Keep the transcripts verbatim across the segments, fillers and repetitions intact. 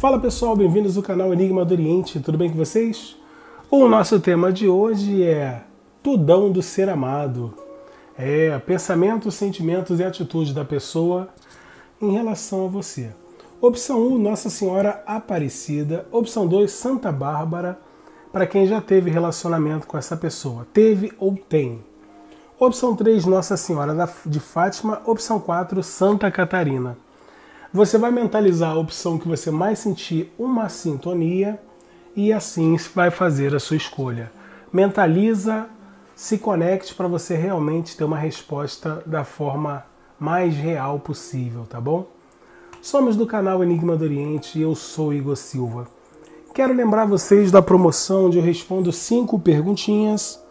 Fala pessoal, bem-vindos ao canal Enigma do Oriente, tudo bem com vocês? O nosso tema de hoje é Tudão do Ser Amado. É pensamentos, sentimentos e atitude da pessoa em relação a você. Opção um, Nossa Senhora Aparecida. Opção dois, Santa Bárbara, para quem já teve relacionamento com essa pessoa, teve ou tem. Opção três, Nossa Senhora de Fátima. Opção quatro, Santa Catarina. Você vai mentalizar a opção que você mais sentir uma sintonia e assim vai fazer a sua escolha. Mentaliza, se conecte para você realmente ter uma resposta da forma mais real possível, tá bom? Somos do canal Enigma do Oriente e eu sou Igor Silva. Quero lembrar vocês da promoção onde eu respondo cinco perguntinhas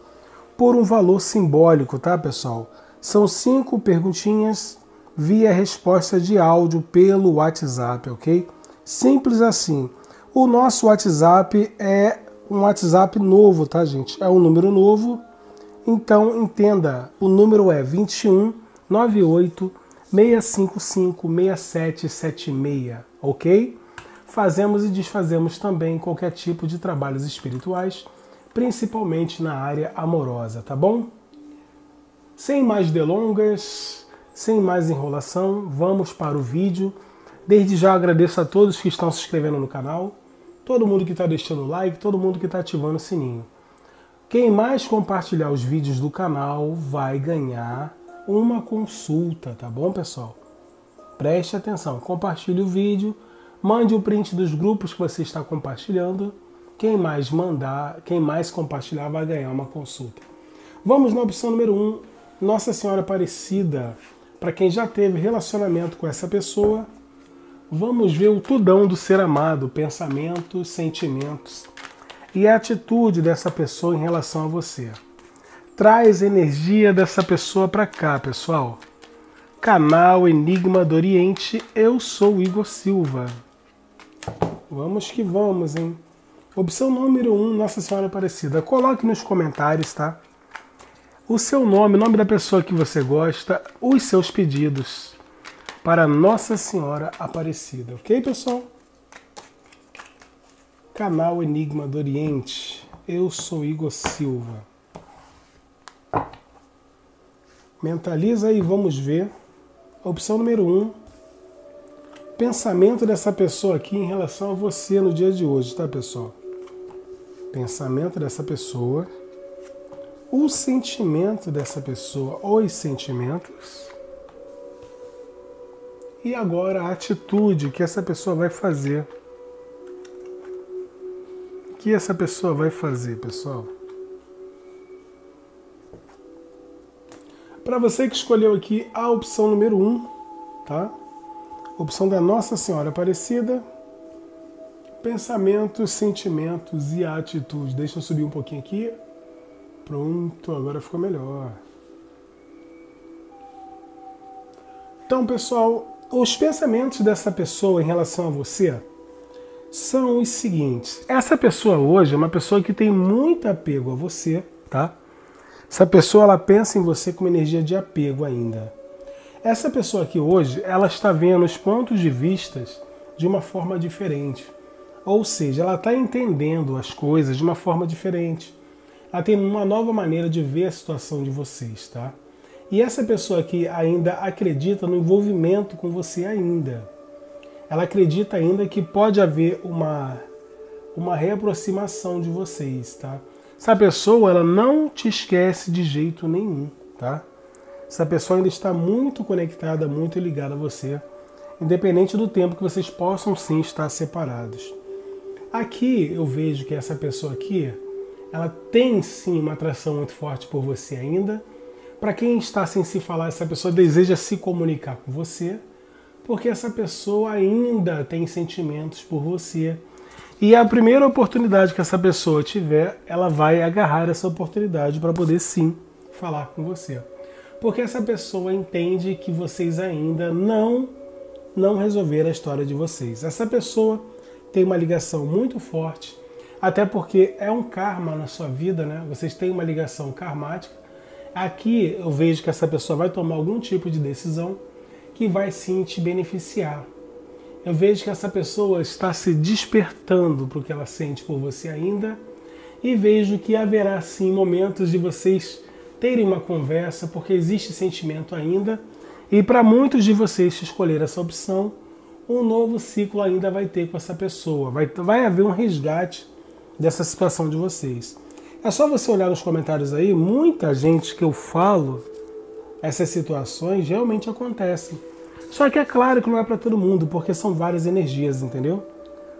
por um valor simbólico, tá pessoal? São cinco perguntinhas via resposta de áudio pelo WhatsApp, ok? Simples assim. O nosso WhatsApp é um WhatsApp novo, tá gente? É um número novo, então entenda, o número é vinte e um, noventa e oito, seiscentos e cinquenta e cinco, sessenta e sete setenta e seis, ok? Fazemos e desfazemos também qualquer tipo de trabalhos espirituais, principalmente na área amorosa, tá bom? Sem mais delongas, sem mais enrolação, vamos para o vídeo. Desde já agradeço a todos que estão se inscrevendo no canal, todo mundo que está deixando like, todo mundo que está ativando o sininho. Quem mais compartilhar os vídeos do canal vai ganhar uma consulta, tá bom, pessoal? Preste atenção, compartilhe o vídeo, mande o print dos grupos que você está compartilhando. Quem mais mandar, quem mais compartilhar vai ganhar uma consulta. Vamos na opção número um, Nossa Senhora Aparecida. Para quem já teve relacionamento com essa pessoa, vamos ver o tudão do ser amado, pensamentos, sentimentos e a atitude dessa pessoa em relação a você. Traz energia dessa pessoa para cá, pessoal. Canal Enigma do Oriente, eu sou Igor Silva. Vamos que vamos, hein? Opção número um, Nossa Senhora Aparecida. Coloque nos comentários, tá? O seu nome, o nome da pessoa que você gosta, os seus pedidos para Nossa Senhora Aparecida. Ok, pessoal? Canal Enigma do Oriente. Eu sou Igor Silva. Mentaliza e vamos ver. Opção número um. Pensamento dessa pessoa aqui em relação a você no dia de hoje, tá, pessoal? Pensamento dessa pessoa. O sentimento dessa pessoa, os sentimentos, e agora a atitude que essa pessoa vai fazer. O que essa pessoa vai fazer, pessoal? Para você que escolheu aqui a opção número um, tá? Opção da Nossa Senhora Aparecida, pensamentos, sentimentos e atitude. Deixa eu subir um pouquinho aqui. Pronto, agora ficou melhor. Então, pessoal, os pensamentos dessa pessoa em relação a você são os seguintes. Essa pessoa hoje é uma pessoa que tem muito apego a você, tá? Essa pessoa, ela pensa em você com energia de apego ainda. Essa pessoa aqui hoje, ela está vendo os pontos de vista de uma forma diferente. Ou seja, ela está entendendo as coisas de uma forma diferente. Ela tem uma nova maneira de ver a situação de vocês, tá? E essa pessoa aqui ainda acredita no envolvimento com você ainda. Ela acredita ainda que pode haver uma, uma reaproximação de vocês, tá? Essa pessoa, ela não te esquece de jeito nenhum, tá? Essa pessoa ainda está muito conectada, muito ligada a você, independente do tempo que vocês possam sim estar separados. Aqui eu vejo que essa pessoa aqui, ela tem sim uma atração muito forte por você ainda. Para quem está sem se falar, essa pessoa deseja se comunicar com você, porque essa pessoa ainda tem sentimentos por você. E a primeira oportunidade que essa pessoa tiver, ela vai agarrar essa oportunidade para poder sim falar com você. Porque essa pessoa entende que vocês ainda não, não resolveram a história de vocês. Essa pessoa tem uma ligação muito forte. Até porque é um karma na sua vida, né? Vocês têm uma ligação karmática. Aqui eu vejo que essa pessoa vai tomar algum tipo de decisão que vai sim te beneficiar. eu vejo que essa pessoa está se despertando para o que ela sente por você ainda, e vejo que haverá sim momentos de vocês terem uma conversa, porque existe sentimento ainda, e para muitos de vocês que escolher essa opção, um novo ciclo ainda vai ter com essa pessoa, vai, vai haver um resgate dessa situação de vocês. É só você olhar nos comentários aí, muita gente que eu falo, essas situações realmente acontecem. Só que é claro que não é para todo mundo, porque são várias energias, entendeu?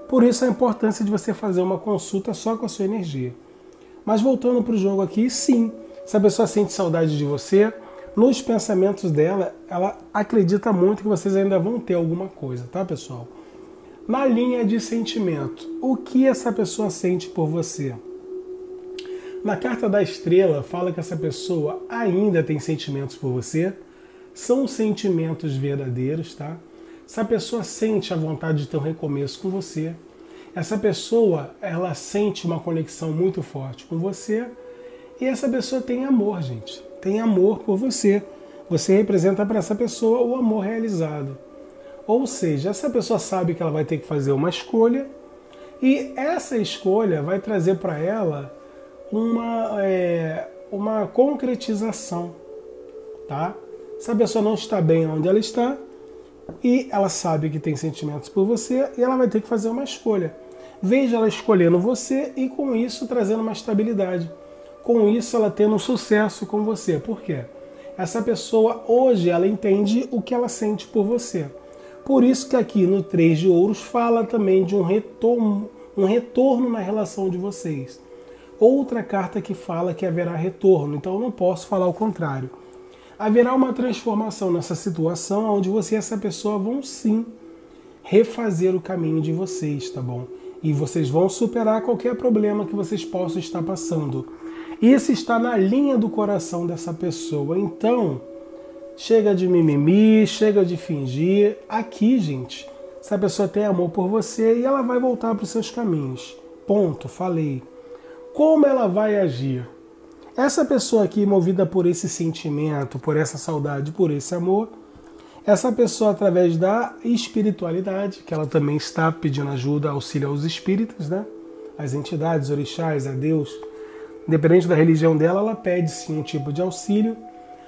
Por isso a importância de você fazer uma consulta só com a sua energia. Mas voltando para o jogo aqui, sim, se a pessoa sente saudade de você, nos pensamentos dela, ela acredita muito que vocês ainda vão ter alguma coisa, tá, pessoal? Na linha de sentimento, o que essa pessoa sente por você? Na carta da estrela, fala que essa pessoa ainda tem sentimentos por você. São sentimentos verdadeiros, tá? Essa pessoa sente a vontade de ter um recomeço com você. Essa pessoa, ela sente uma conexão muito forte com você. E essa pessoa tem amor, gente. Tem amor por você. Você representa para essa pessoa o amor realizado. Ou seja, essa pessoa sabe que ela vai ter que fazer uma escolha. E essa escolha vai trazer para ela uma, é, uma concretização, tá? Essa pessoa não está bem onde ela está e ela sabe que tem sentimentos por você e ela vai ter que fazer uma escolha. Veja ela escolhendo você e com isso trazendo uma estabilidade. Com isso ela tendo um sucesso com você. Por quê? Essa pessoa hoje ela entende o que ela sente por você. Por isso que aqui no três de ouros fala também de um retorno, um retorno na relação de vocês. Outra carta que fala que haverá retorno, então eu não posso falar o contrário. Haverá uma transformação nessa situação onde você e essa pessoa vão sim refazer o caminho de vocês, tá bom? E vocês vão superar qualquer problema que vocês possam estar passando. Isso está na linha do coração dessa pessoa, então chega de mimimi, chega de fingir. Aqui, gente, essa pessoa tem amor por você e ela vai voltar para os seus caminhos. Ponto, falei. Como ela vai agir? Essa pessoa aqui, movida por esse sentimento, por essa saudade, por esse amor, essa pessoa, através da espiritualidade, que ela também está pedindo ajuda, auxílio aos espíritos, né? As entidades, orixás, a Deus, independente da religião dela, ela pede sim um tipo de auxílio.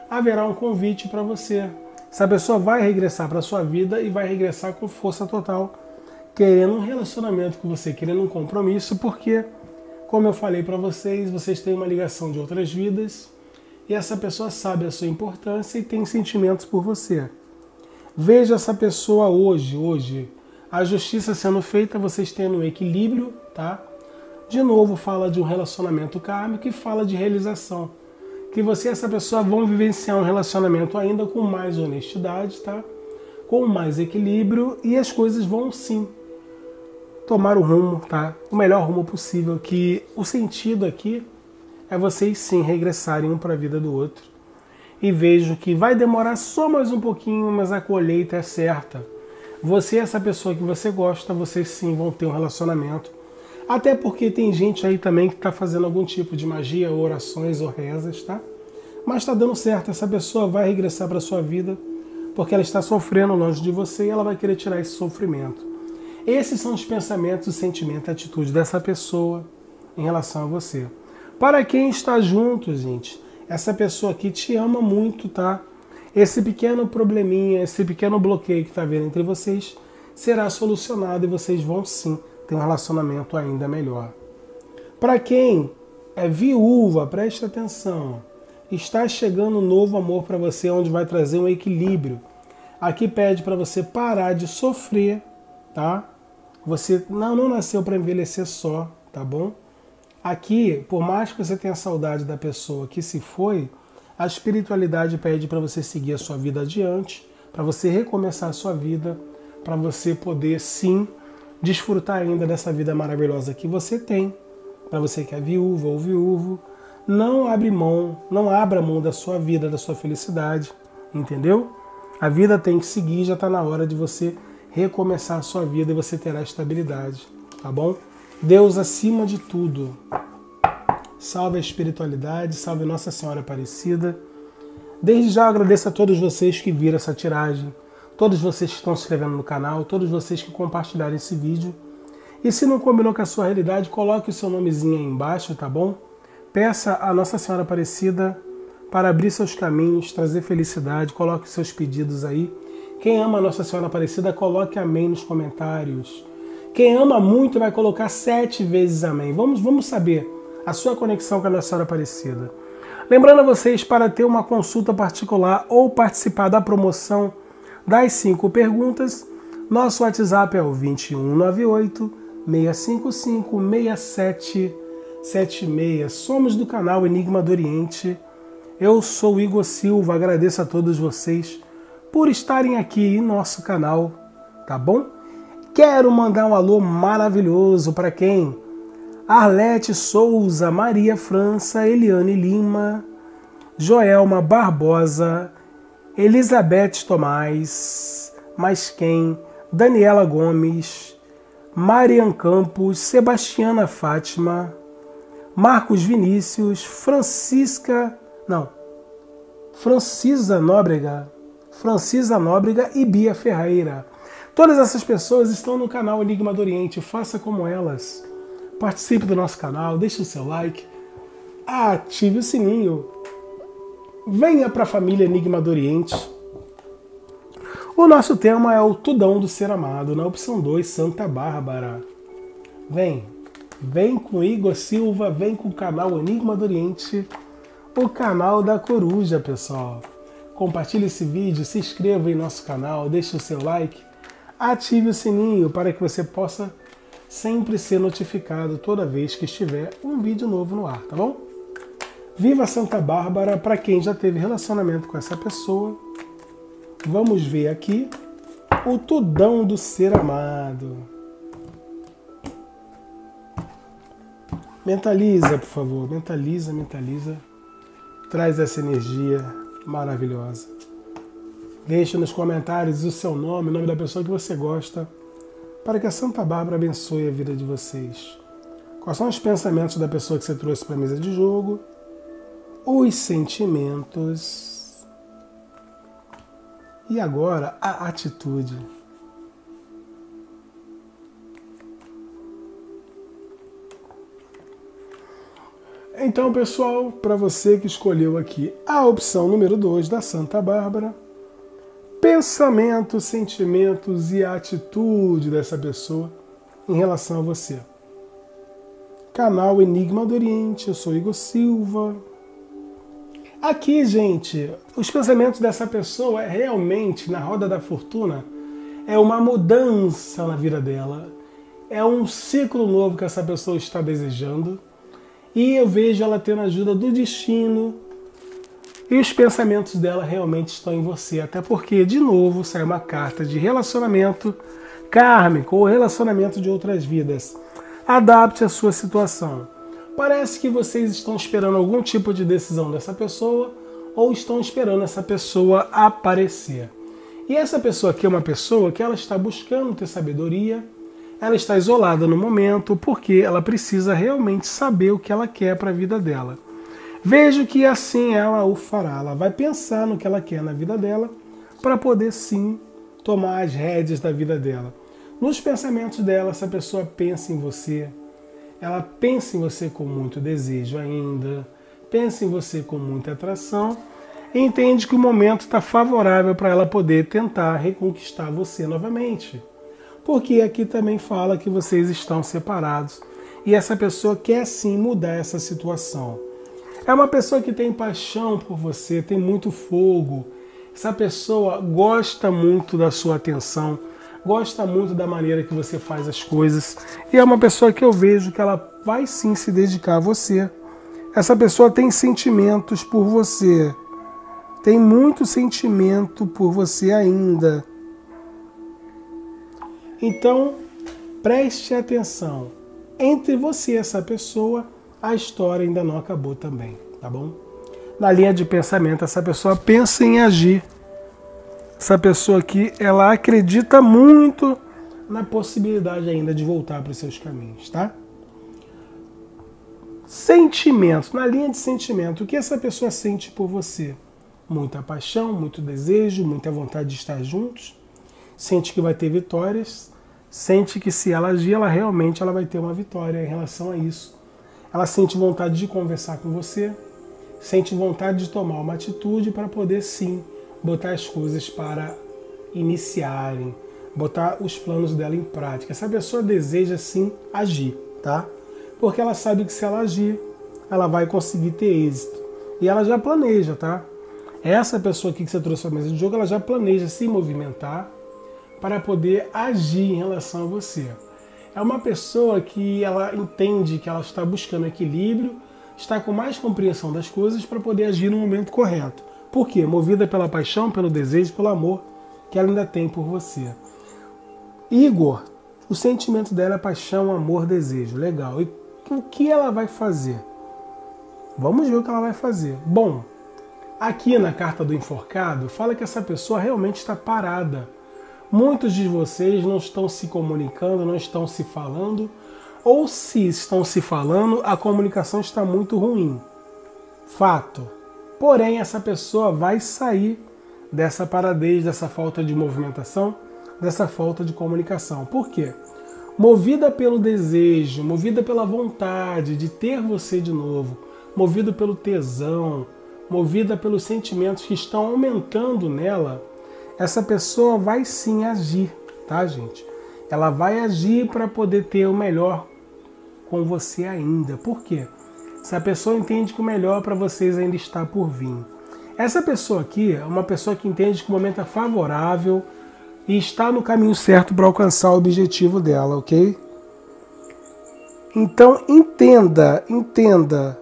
Haverá um convite para você. Essa pessoa vai regressar para a sua vida e vai regressar com força total, querendo um relacionamento com você, querendo um compromisso, porque, como eu falei para vocês, vocês têm uma ligação de outras vidas e essa pessoa sabe a sua importância e tem sentimentos por você. Veja essa pessoa hoje, hoje. A justiça sendo feita, vocês tendo um equilíbrio, tá? De novo fala de um relacionamento kármico e fala de realização. Que você e essa pessoa vão vivenciar um relacionamento ainda com mais honestidade, tá? Com mais equilíbrio e as coisas vão sim tomar o rumo, tá? O melhor rumo possível, que o sentido aqui é vocês sim regressarem um para a vida do outro. E vejo que vai demorar só mais um pouquinho, mas a colheita é certa. Você e essa pessoa que você gosta, vocês sim vão ter um relacionamento. Até porque tem gente aí também que está fazendo algum tipo de magia, ou orações ou rezas, tá? Mas está dando certo, essa pessoa vai regressar para sua vida, porque ela está sofrendo longe de você e ela vai querer tirar esse sofrimento. Esses são os pensamentos, o sentimento, a atitude dessa pessoa em relação a você. Para quem está junto, gente, essa pessoa aqui te ama muito, tá? Esse pequeno probleminha, esse pequeno bloqueio que está havendo entre vocês será solucionado e vocês vão sim ter um relacionamento ainda melhor. Para quem é viúva, presta atenção. Está chegando um novo amor para você, onde vai trazer um equilíbrio. Aqui pede para você parar de sofrer, tá? Você não, não nasceu para envelhecer só, tá bom? Aqui, por mais que você tenha saudade da pessoa que se foi, a espiritualidade pede para você seguir a sua vida adiante, para você recomeçar a sua vida, para você poder, sim, desfrutar ainda dessa vida maravilhosa que você tem. Para você que é viúva ou viúvo, não abre mão, não abra mão da sua vida, da sua felicidade, entendeu? A vida tem que seguir, já está na hora de você recomeçar a sua vida e você terá estabilidade, tá bom? Deus acima de tudo. Salve a espiritualidade, salve Nossa Senhora Aparecida. Desde já agradeço a todos vocês que viram essa tiragem, todos vocês que estão se inscrevendo no canal, todos vocês que compartilharam esse vídeo. E se não combinou com a sua realidade, coloque o seu nomezinho aí embaixo, tá bom? Peça a Nossa Senhora Aparecida para abrir seus caminhos, trazer felicidade, coloque seus pedidos aí. Quem ama a Nossa Senhora Aparecida, coloque amém nos comentários. Quem ama muito vai colocar sete vezes amém. Vamos, vamos saber a sua conexão com a Nossa Senhora Aparecida. Lembrando a vocês, para ter uma consulta particular ou participar da promoção das cinco perguntas, nosso WhatsApp é o vinte e um, noventa e oito, seiscentos e cinquenta e cinco, sessenta e sete, setenta e seis. Somos do canal Enigma do Oriente. Eu sou o Igor Silva, agradeço a todos vocês por estarem aqui em nosso canal, tá bom? Quero mandar um alô maravilhoso para quem? Arlete Souza, Maria França, Eliane Lima, Joelma Barbosa, Elizabeth Tomás, mais quem? Daniela Gomes, Marian Campos, Sebastiana Fátima, Marcos Vinícius, Francisca, não, Francisa Nóbrega, Francisa Nóbrega e Bia Ferreira. Todas essas pessoas estão no canal Enigma do Oriente, faça como elas. Participe do nosso canal, deixe o seu like, ative o sininho, venha para a família Enigma do Oriente. O nosso tema é o Tudão do Ser Amado, na opção dois, Santa Bárbara. Vem, vem com Igor Silva, vem com o canal Enigma do Oriente, o canal da Coruja, pessoal. Compartilhe esse vídeo, se inscreva em nosso canal, deixe o seu like. Ative o sininho para que você possa sempre ser notificado toda vez que estiver um vídeo novo no ar, tá bom? Viva Santa Bárbara para quem já teve relacionamento com essa pessoa. Vamos ver aqui o Tudão do Ser Amado. Mentaliza, por favor. Mentaliza, mentaliza. Traz essa energia maravilhosa. Deixe nos comentários o seu nome, o nome da pessoa que você gosta, para que a Santa Bárbara abençoe a vida de vocês. Quais são os pensamentos da pessoa que você trouxe para a mesa de jogo? Os sentimentos. E agora, a atitude. Então, pessoal, para você que escolheu aqui a opção número dois da Santa Bárbara, pensamentos, sentimentos e a atitude dessa pessoa em relação a você. Canal Enigma do Oriente, eu sou Igor Silva. Aqui, gente, os pensamentos dessa pessoa é realmente, na roda da fortuna, é uma mudança na vida dela, é um ciclo novo que essa pessoa está desejando, e eu vejo ela tendo a ajuda do destino. E os pensamentos dela realmente estão em você, até porque, de novo, sai uma carta de relacionamento kármico ou relacionamento de outras vidas. Adapte a sua situação. Parece que vocês estão esperando algum tipo de decisão dessa pessoa ou estão esperando essa pessoa aparecer. E essa pessoa aqui é uma pessoa que ela está buscando ter sabedoria, ela está isolada no momento porque ela precisa realmente saber o que ela quer para a vida dela. Vejo que assim ela o fará, ela vai pensar no que ela quer na vida dela para poder sim tomar as rédeas da vida dela. Nos pensamentos dela, essa pessoa pensa em você, ela pensa em você com muito desejo ainda, pensa em você com muita atração e entende que o momento está favorável para ela poder tentar reconquistar você novamente. Porque aqui também fala que vocês estão separados e essa pessoa quer sim mudar essa situação. É uma pessoa que tem paixão por você, tem muito fogo. Essa pessoa gosta muito da sua atenção, gosta muito da maneira que você faz as coisas. E é uma pessoa que eu vejo que ela vai sim se dedicar a você. Essa pessoa tem sentimentos por você. Tem muito sentimento por você ainda. Então, preste atenção. Entre você e essa pessoa, a história ainda não acabou também, tá bom? Na linha de pensamento, essa pessoa pensa em agir. Essa pessoa aqui, ela acredita muito na possibilidade ainda de voltar para os seus caminhos, tá? Sentimento, na linha de sentimento, o que essa pessoa sente por você? Muita paixão, muito desejo, muita vontade de estar juntos. sente que vai ter vitórias, sente que se ela agir, ela realmente ela vai ter uma vitória em relação a isso. Ela sente vontade de conversar com você, sente vontade de tomar uma atitude para poder sim botar as coisas para iniciarem, botar os planos dela em prática. Essa pessoa deseja sim agir, tá? Porque ela sabe que se ela agir, ela vai conseguir ter êxito. E ela já planeja, tá? Essa pessoa aqui que você trouxe para a mesa de jogo, ela já planeja se movimentar para poder agir em relação a você. É uma pessoa que ela entende que ela está buscando equilíbrio, está com mais compreensão das coisas para poder agir no momento correto. Por quê? Movida pela paixão, pelo desejo, pelo amor que ela ainda tem por você. Igor, o sentimento dela é paixão, amor, desejo. Legal. E o que ela vai fazer? Vamos ver o que ela vai fazer. Bom, aqui na carta do enforcado, fala que essa pessoa realmente está parada. Muitos de vocês não estão se comunicando, não estão se falando, ou se estão se falando, a comunicação está muito ruim. Fato. Porém, essa pessoa vai sair dessa paradez, dessa falta de movimentação, dessa falta de comunicação. Por quê? Movida pelo desejo, movida pela vontade de ter você de novo, movida pelo tesão, movida pelos sentimentos que estão aumentando nela, essa pessoa vai sim agir, tá, gente? Ela vai agir para poder ter o melhor com você ainda. Por quê? Se a pessoa entende que o melhor para vocês ainda está por vir. Essa pessoa aqui é uma pessoa que entende que o momento é favorável e está no caminho certo para alcançar o objetivo dela, ok? Então entenda, entenda,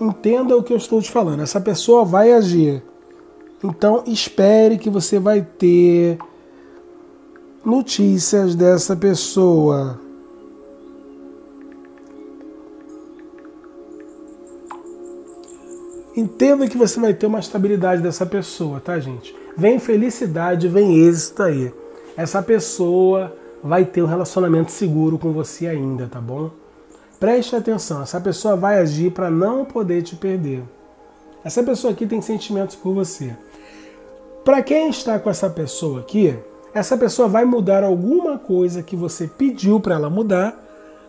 entenda o que eu estou te falando. Essa pessoa vai agir. Então espere que você vai ter notícias dessa pessoa. Entenda que você vai ter uma estabilidade dessa pessoa, tá, gente? Vem felicidade, vem êxito aí. Essa pessoa vai ter um relacionamento seguro com você ainda, tá bom? Preste atenção, essa pessoa vai agir para não poder te perder. Essa pessoa aqui tem sentimentos por você. Para quem está com essa pessoa aqui, essa pessoa vai mudar alguma coisa que você pediu para ela mudar,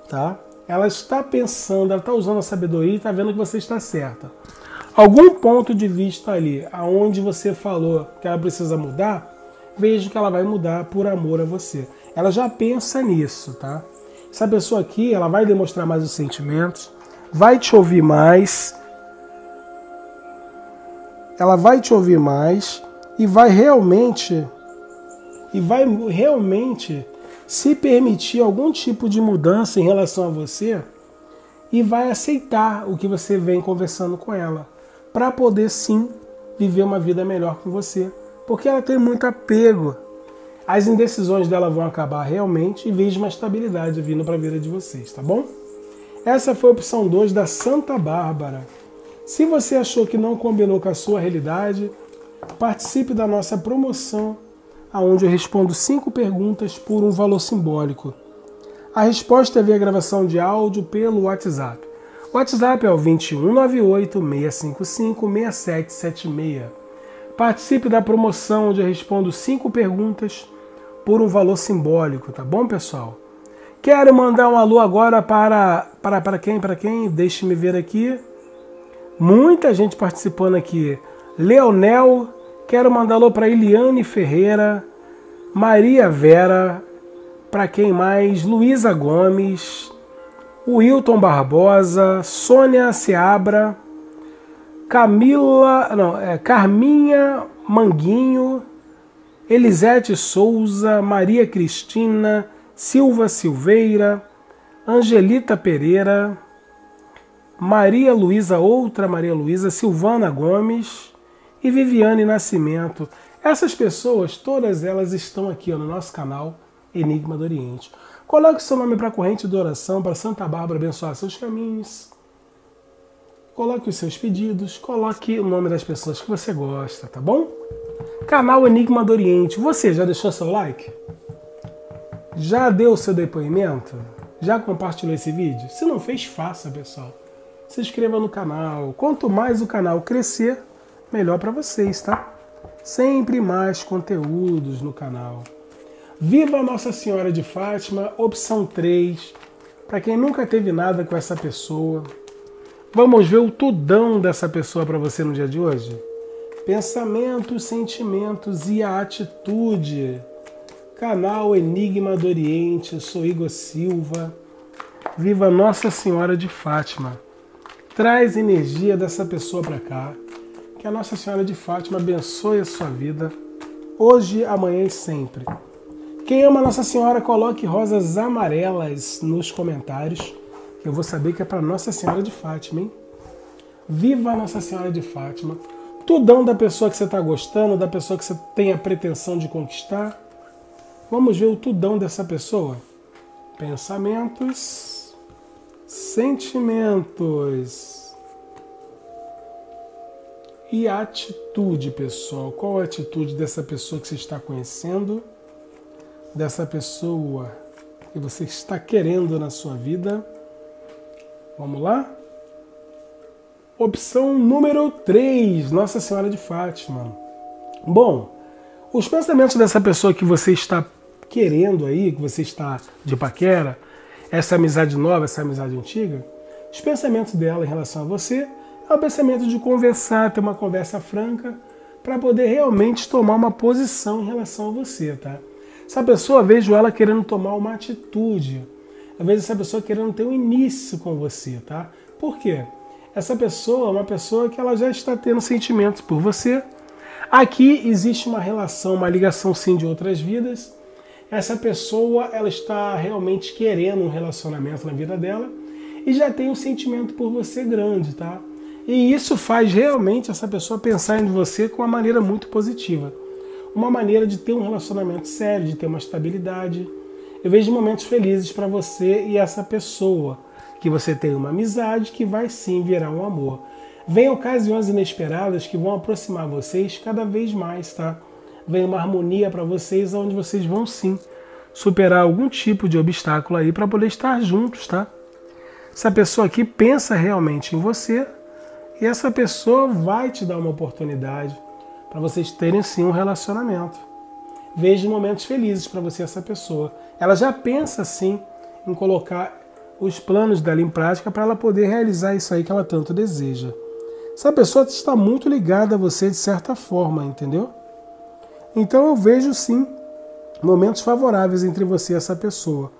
tá? Ela está pensando, ela está usando a sabedoria e está vendo que você está certa. Algum ponto de vista ali, aonde você falou que ela precisa mudar, vejo que ela vai mudar por amor a você. Ela já pensa nisso, tá? Essa pessoa aqui, ela vai demonstrar mais os sentimentos, vai te ouvir mais, ela vai te ouvir mais e vai realmente... e vai realmente se permitir algum tipo de mudança em relação a você e vai aceitar o que você vem conversando com ela, para poder sim viver uma vida melhor com você, porque ela tem muito apego. As indecisões dela vão acabar realmente e vejo uma estabilidade vindo para a vida de vocês, tá bom? Essa foi a opção dois da Santa Bárbara. Se você achou que não combinou com a sua realidade, participe da nossa promoção, onde eu respondo cinco perguntas por um valor simbólico. A resposta é via gravação de áudio pelo WhatsApp. O WhatsApp é o dois um nove oito, seis cinco cinco, seis sete sete seis. Participe da promoção onde eu respondo cinco perguntas por um valor simbólico, tá bom, pessoal? Quero mandar um alô agora para... Para, para quem? Para quem? Deixe-me ver aqui. Muita gente participando aqui. Leonel... Quero mandar alô para Eliane Ferreira, Maria Vera, para quem mais? Luísa Gomes, Wilton Barbosa, Sônia Seabra, Camila, não, é, Carminha Manguinho, Elisete Souza, Maria Cristina, Silva Silveira, Angelita Pereira, Maria Luísa, outra Maria Luísa, Silvana Gomes, e Viviane Nascimento. Essas pessoas, todas elas estão aqui ó, no nosso canal Enigma do Oriente. Coloque seu nome para a corrente de oração, para Santa Bárbara abençoar seus caminhos. Coloque os seus pedidos, coloque o nome das pessoas que você gosta, tá bom? Canal Enigma do Oriente. Você já deixou seu like? Já deu seu depoimento? Já compartilhou esse vídeo? Se não fez, faça, pessoal. Se inscreva no canal. Quanto mais o canal crescer, melhor para vocês, tá? sempre mais conteúdos no canal. Viva Nossa Senhora de Fátima, opção três, para quem nunca teve nada com essa pessoa. Vamos ver o tudão dessa pessoa para você no dia de hoje? Pensamentos, sentimentos e a atitude. Canal Enigma do Oriente, sou Igor Silva. Viva Nossa Senhora de Fátima. Traz energia dessa pessoa para cá. Que a Nossa Senhora de Fátima abençoe a sua vida, hoje, amanhã e sempre. Quem ama Nossa Senhora, coloque rosas amarelas nos comentários. Eu vou saber que é para Nossa Senhora de Fátima, hein? Viva Nossa Senhora de Fátima. Tudão da pessoa que você está gostando, da pessoa que você tem a pretensão de conquistar. Vamos ver o tudão dessa pessoa. Pensamentos, sentimentos e atitude, pessoal. Qual a atitude dessa pessoa que você está conhecendo? Dessa pessoa que você está querendo na sua vida? Vamos lá? Opção número três, Nossa Senhora de Fátima. Bom, os pensamentos dessa pessoa que você está querendo aí, que você está de paquera, essa amizade nova, essa amizade antiga, os pensamentos dela em relação a você é o pensamento de conversar, ter uma conversa franca, para poder realmente tomar uma posição em relação a você, tá? Essa pessoa, vejo ela querendo tomar uma atitude, às vezes essa pessoa querendo ter um início com você, tá? Por quê? Essa pessoa é uma pessoa que ela já está tendo sentimentos por você. Aqui existe uma relação, uma ligação sim de outras vidas. Essa pessoa, ela está realmente querendo um relacionamento na vida dela e já tem um sentimento por você grande, tá? E isso faz realmente essa pessoa pensar em você com uma maneira muito positiva. Uma maneira de ter um relacionamento sério, de ter uma estabilidade. Eu vejo momentos felizes para você e essa pessoa, que você tem uma amizade que vai sim virar um amor. Vem ocasiões inesperadas que vão aproximar vocês cada vez mais, tá? Vem uma harmonia para vocês, onde vocês vão sim superar algum tipo de obstáculo aí para poder estar juntos, tá? Essa pessoa aqui pensa realmente em você e essa pessoa vai te dar uma oportunidade para vocês terem sim um relacionamento. Vejo momentos felizes para você essa pessoa. Ela já pensa sim em colocar os planos dela em prática para ela poder realizar isso aí que ela tanto deseja. Essa pessoa está muito ligada a você de certa forma, entendeu? Então eu vejo sim momentos favoráveis entre você e essa pessoa.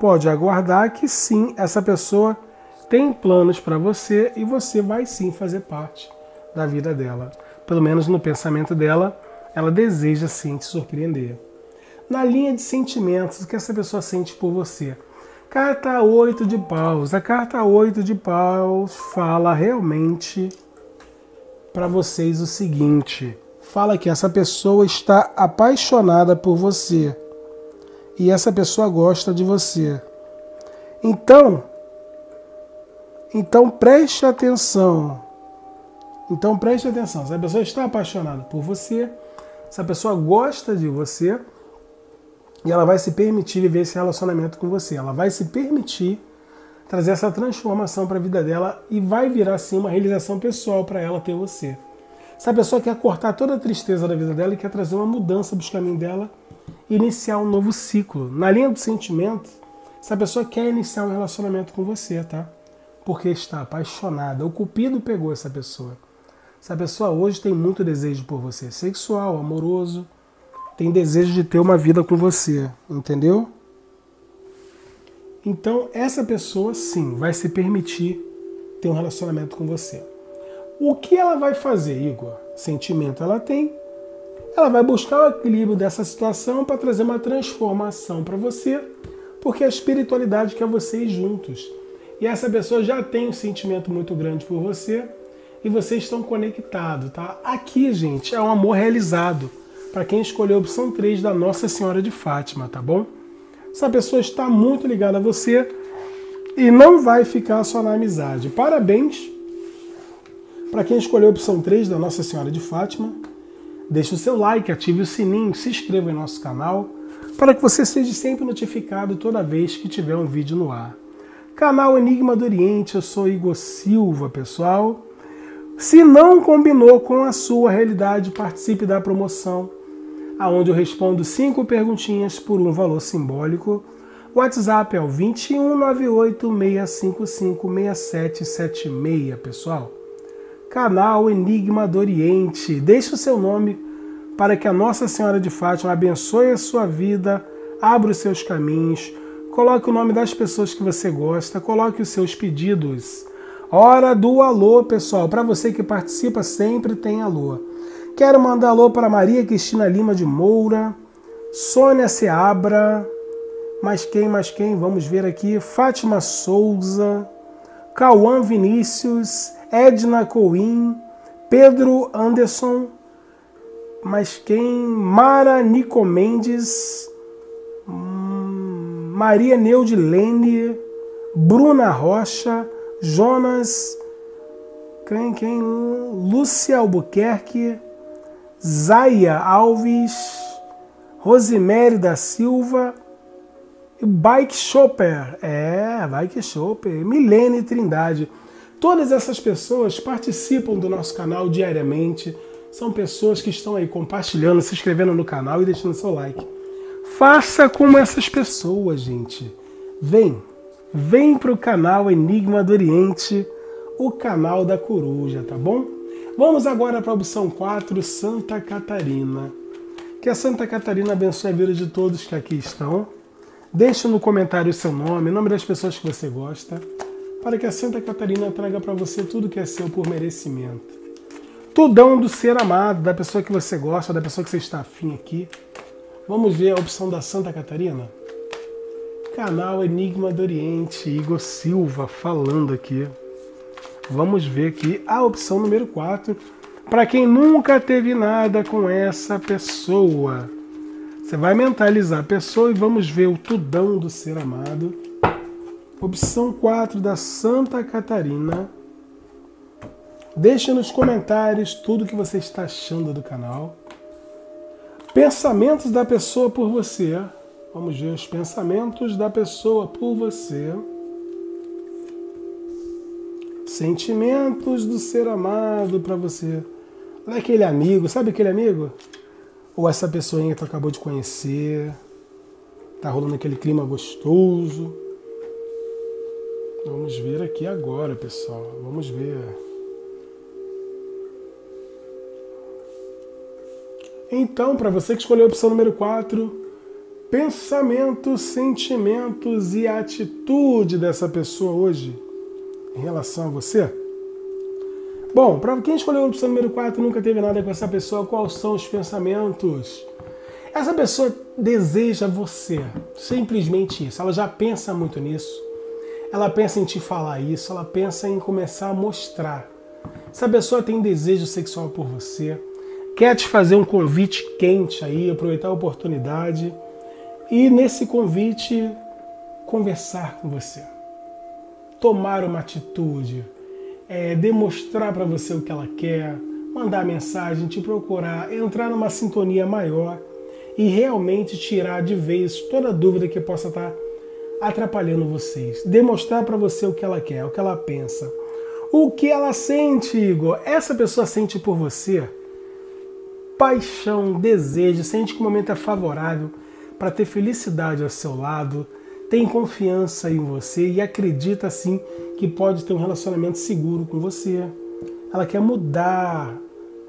Pode aguardar que sim, essa pessoa tem planos para você e você vai sim fazer parte da vida dela. Pelo menos no pensamento dela, ela deseja sim te surpreender. Na linha de sentimentos, o que essa pessoa sente por você? Carta oito de paus. A carta oito de paus fala realmente para vocês o seguinte. Fala que essa pessoa está apaixonada por você. E essa pessoa gosta de você. Então, então preste atenção. Então preste atenção. Essa pessoa está apaixonada por você. Essa pessoa gosta de você. E ela vai se permitir viver esse relacionamento com você. Ela vai se permitir trazer essa transformação para a vida dela e vai virar, sim, uma realização pessoal para ela ter você. Essa pessoa quer cortar toda a tristeza da vida dela e quer trazer uma mudança para o caminho dela e iniciar um novo ciclo. Na linha do sentimento, essa pessoa quer iniciar um relacionamento com você, tá? Porque está apaixonada. O cupido pegou essa pessoa. Essa pessoa hoje tem muito desejo por você. Sexual, amoroso. Tem desejo de ter uma vida com você, entendeu? Então, essa pessoa, sim, vai se permitir ter um relacionamento com você. O que ela vai fazer, Igor? Sentimento ela tem. Ela vai buscar o equilíbrio dessa situação para trazer uma transformação para você, porque a espiritualidade quer vocês juntos. E essa pessoa já tem um sentimento muito grande por você e vocês estão conectados, tá? Aqui, gente, é um amor realizado. Para quem escolheu a opção três da Nossa Senhora de Fátima, tá bom? Essa pessoa está muito ligada a você e não vai ficar só na amizade. Parabéns para quem escolheu a opção três da Nossa Senhora de Fátima. Deixe o seu like, ative o sininho, se inscreva em nosso canal para que você seja sempre notificado toda vez que tiver um vídeo no ar. Canal Enigma do Oriente, eu sou Igor Silva, pessoal. Se não combinou com a sua realidade, participe da promoção, aonde eu respondo cinco perguntinhas por um valor simbólico. O WhatsApp é o dois um nove oito seis cinco cinco seis sete sete seis, pessoal. Canal Enigma do Oriente. Deixe o seu nome para que a Nossa Senhora de Fátima abençoe a sua vida, abra os seus caminhos, coloque o nome das pessoas que você gosta, coloque os seus pedidos. Hora do alô, pessoal. Para você que participa, sempre tem alô. Quero mandar alô para Maria Cristina Lima de Moura, Sônia Seabra, mas quem, mas quem, vamos ver aqui, Fátima Souza, Cauã Vinícius, Edna Coim, Pedro Anderson, mas quem, Mara Nico Mendes, hum, Maria Neude Lene, Bruna Rocha, Jonas, quem, quem, Lúcia Albuquerque, Zaia Alves, Rosimere da Silva, Bike Shopper, é, Bike Shopper, Milene Trindade. Todas essas pessoas participam do nosso canal diariamente, são pessoas que estão aí compartilhando, se inscrevendo no canal e deixando seu like. Faça como essas pessoas, gente. Vem, vem pro canal Enigma do Oriente, o canal da coruja, tá bom? Vamos agora para a opção quatro, Santa Catarina. Que a Santa Catarina abençoe a vida de todos que aqui estão. Deixe no comentário o seu nome, o nome das pessoas que você gosta, para que a Santa Catarina traga para você tudo que é seu por merecimento. Tudão do ser amado, da pessoa que você gosta, da pessoa que você está afim aqui. Vamos ver a opção da Santa Catarina? Canal Enigma do Oriente, Igor Silva falando aqui. Vamos ver aqui a opção número quatro, para quem nunca teve nada com essa pessoa. Você vai mentalizar a pessoa e vamos ver o tudão do ser amado. Opção quatro da Santa Catarina. Deixe nos comentários tudo que você está achando do canal. Pensamentos da pessoa por você. Vamos ver os pensamentos da pessoa por você. Sentimentos do ser amado para você. Olha aquele amigo, sabe aquele amigo? Ou essa pessoinha que tu acabou de conhecer, tá rolando aquele clima gostoso. Vamos ver aqui agora, pessoal. Vamos ver. Então, para você que escolheu a opção número quatro, pensamentos, sentimentos e atitude dessa pessoa hoje em relação a você. Bom, para quem escolheu a opção número quatro, nunca teve nada com essa pessoa, quais são os pensamentos? Essa pessoa deseja você, simplesmente isso. Ela já pensa muito nisso, ela pensa em te falar isso, ela pensa em começar a mostrar. Essa pessoa tem desejo sexual por você, quer te fazer um convite quente aí, aproveitar a oportunidade e nesse convite conversar com você, tomar uma atitude. É, demonstrar para você o que ela quer, mandar mensagem, te procurar, entrar numa sintonia maior e realmente tirar de vez toda dúvida que possa estar atrapalhando vocês. Demonstrar para você o que ela quer, o que ela pensa, o que ela sente, Igor. Essa pessoa sente por você paixão, desejo, sente que o momento é favorável para ter felicidade ao seu lado, tem confiança em você e acredita, assim, que pode ter um relacionamento seguro com você. Ela quer mudar,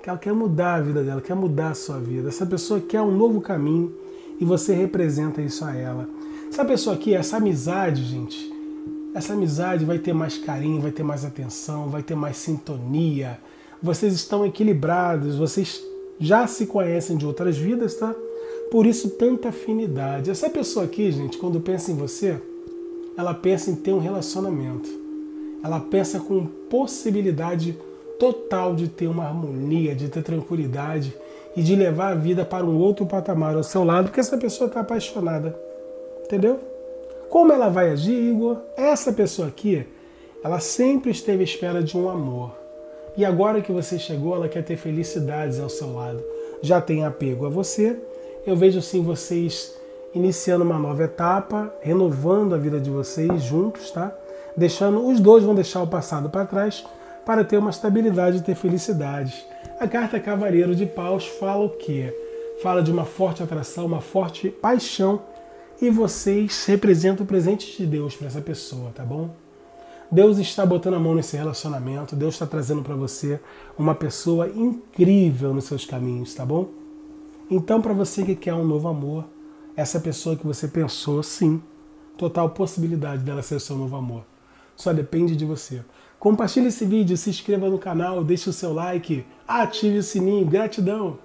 ela quer mudar a vida dela, quer mudar a sua vida. Essa pessoa quer um novo caminho e você representa isso a ela. Essa pessoa aqui, essa amizade, gente, essa amizade vai ter mais carinho, vai ter mais atenção, vai ter mais sintonia. Vocês estão equilibrados, vocês já se conhecem de outras vidas, tá? Por isso, tanta afinidade. Essa pessoa aqui, gente, quando pensa em você, ela pensa em ter um relacionamento. Ela pensa com possibilidade total de ter uma harmonia, de ter tranquilidade e de levar a vida para um outro patamar ao seu lado, porque essa pessoa está apaixonada. Entendeu? Como ela vai agir, Igor? Essa pessoa aqui, ela sempre esteve à espera de um amor. E agora que você chegou, ela quer ter felicidades ao seu lado. Já tem apego a você. Eu vejo sim vocês iniciando uma nova etapa, renovando a vida de vocês juntos, tá? Deixando, os dois vão deixar o passado para trás para ter uma estabilidade e ter felicidade. A carta Cavaleiro de Paus fala o quê? Fala de uma forte atração, uma forte paixão, e vocês representam o presente de Deus para essa pessoa, tá bom? Deus está botando a mão nesse relacionamento, Deus está trazendo para você uma pessoa incrível nos seus caminhos, tá bom? Então, para você que quer um novo amor, essa pessoa que você pensou, sim, total possibilidade dela ser o seu novo amor. Só depende de você. Compartilhe esse vídeo, se inscreva no canal, deixe o seu like, ative o sininho. Gratidão!